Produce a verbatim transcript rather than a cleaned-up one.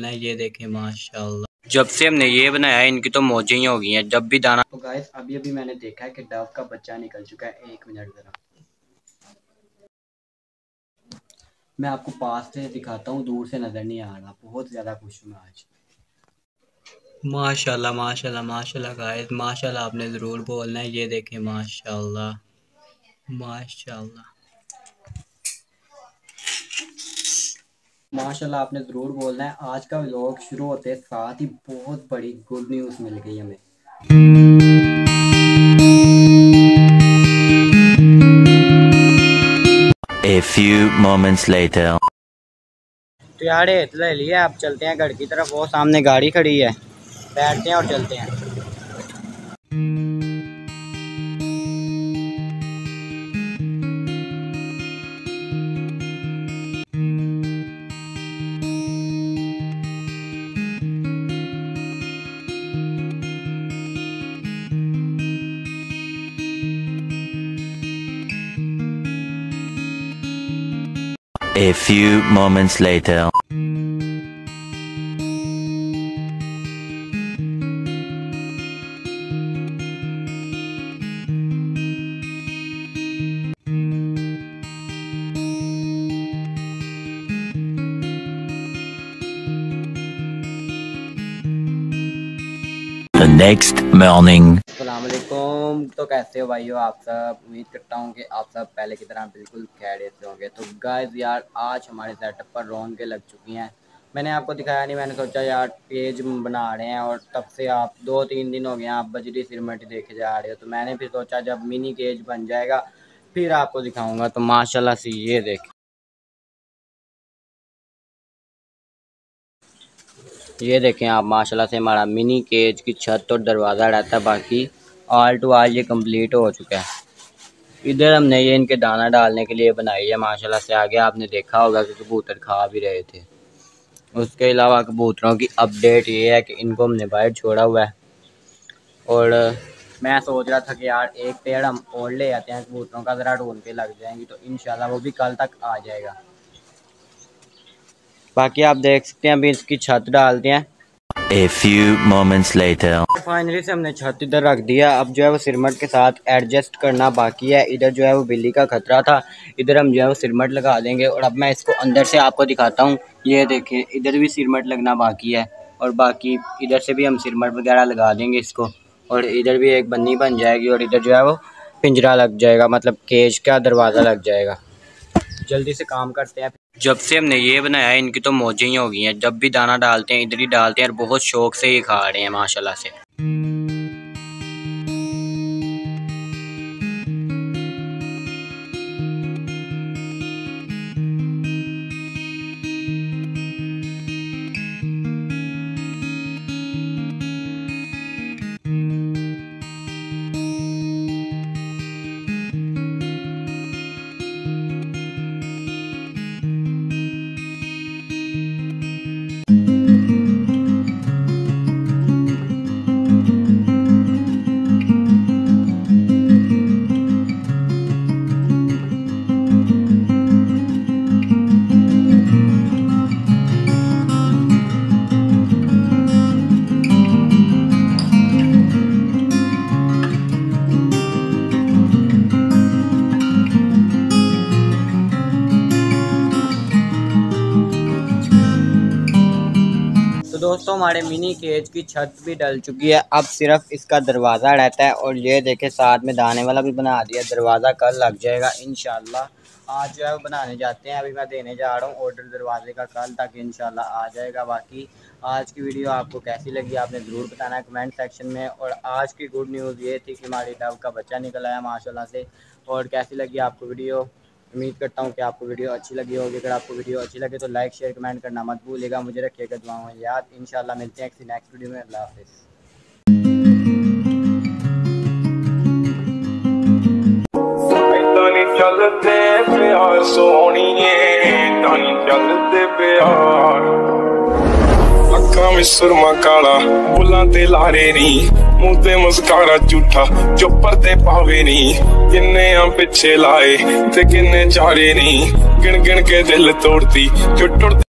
ना ये देखें माशाल्लाह, जब से हमने ये बनाया इनकी तो मौजें ही हो गई हैं, जब भी दाना। तो गाइस अभी अभी मैंने देखा है कि डव का बच्चा निकल चुका है। एक मिनट जरा मैं आपको पास से दिखाता हूँ, दूर से नजर नहीं आ रहा। बहुत ज्यादा खुश हूँ मैं आज। माशाल्लाह माशाल्लाह माशाल्लाह गाइस माशाल्लाह आपने जरूर बोलना है। ये देखें माशाल्लाह माशाल्लाह माशाल्लाह आपने ज़रूर बोलना है। आज का व्लॉग शुरू होते साथ ही बहुत बड़ी गुड न्यूज़ मिल गई हमें। A few moments later. तो यार इतना लिए आप चलते हैं घर की तरफ, वो सामने गाड़ी खड़ी है, बैठते हैं और चलते हैं। A few moments later. The next morning. Assalamualaikum. तो कैसे हो भाइयों आप सब? उम्मीद करता हूँ कि आप सब पहले की तरह बिल्कुल खैरियत से होंगे। तो गाइस यार आज हमारे सेटअप पर रौनकें लग चुकी हैं। मैंने आपको दिखाया नहीं, मैंने सोचा यार पेज बना रहे हैं और तब से आप दो तीन दिन हो गए आप बजरी सिरमट देखे जा रहे हो। तो मैंने फिर सोचा जब मिनी केज बन जाएगा फिर आपको दिखाऊँगा। तो माशाल्लाह से ये देखें, ये देखें आप माशाल्लाह से हमारा मिनी केज की छत और दरवाज़ा रहता है, बाकी आल टू आल ये कंप्लीट हो चुका है। इधर हमने ये इनके दाना डालने के लिए बनाई है माशाल्लाह से। आगे आपने देखा होगा कि कबूतर खा भी रहे थे। उसके अलावा कबूतरों की अपडेट ये है कि इनको हमने बाहर छोड़ा हुआ है और मैं सोच रहा था कि यार एक पेड़ हम और ले आते हैं कबूतरों का, ज़रा ढूंढ के लग जाएंगी। तो इंशाल्लाह वो भी कल तक आ जाएगा। बाकी आप देख सकते हैं अभी इसकी छत डालते हैं। A few moments later. Finally से हमने छत इधर रख दिया। अब जो है वो सिरमट के साथ एडजस्ट करना बाकी है। इधर जो है वो बिल्ली का खतरा था, इधर हम जो है वो सिरमट लगा देंगे। और अब मैं इसको अंदर से आपको दिखाता हूँ। ये देखें इधर भी सिरमट लगना बाकी है और बाकी इधर से भी हम सिरमट वगैरह लगा देंगे इसको। और इधर भी एक बन्नी बन जाएगी और इधर जो है वो पिंजरा लग जाएगा, मतलब केज का दरवाज़ा लग जाएगा। जल्दी से काम करते हैं। जब से हमने ये बनाया इनकी तो मौजें ही हो गई हैं, जब भी दाना डालते हैं इधर ही डालते हैं और बहुत शौक से ही खा रहे हैं माशाल्लाह से। दोस्तों हमारे मिनी केज की छत भी डल चुकी है, अब सिर्फ इसका दरवाज़ा रहता है। और ये देखे साथ में दाने वाला भी बना दिया, दरवाज़ा कल लग जाएगा इंशाल्लाह। आज जो है वो बनाने जाते हैं, अभी मैं देने जा रहा हूँ ऑर्डर दरवाजे का, कल तक इंशाल्लाह आ जाएगा। बाकी आज की वीडियो आपको कैसी लगी आपने ज़रूर बताना है कमेंट सेक्शन में। और आज की गुड न्यूज़ ये थी कि हमारे डव का बच्चा निकल आया माशाल्लाह से। और कैसी लगी आपको वीडियो? उम्मीद करता हूँ कि आपको वीडियो अच्छी लगी होगी। अगर आपको वीडियो अच्छी लगे तो लाइक शेयर कमेंट करना मत भूलिएगा। मुझे रखिएगा दुआओं में याद। इंशाल्लाह मिलते हैं किसी नेक्स्ट वीडियो में। अल्लाह हाफिज़। चलते प्यार सोनिए, चलते प्यार। अखा में सुरमा काला, बुला ते लारे नी, मुंह ते मुस्कारा झूठा, चोपर ते पावे नी, किन्ने आं पिछे लाए ते किन्ने चारे नी, गिण गिण के दिल तोड़ती जो टुट